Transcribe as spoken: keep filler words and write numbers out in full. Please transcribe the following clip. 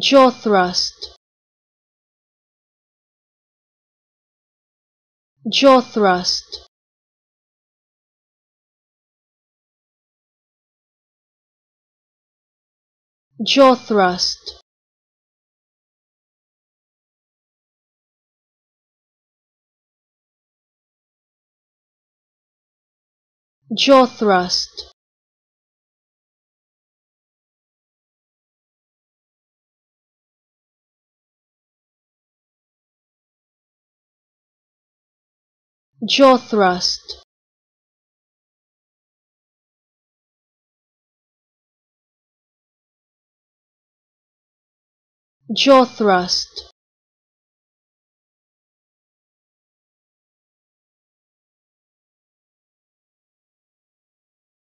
Jaw-Thrust. Jaw-Thrust. Jaw-Thrust. Jaw-Thrust. Jaw-Thrust. Jaw-Thrust.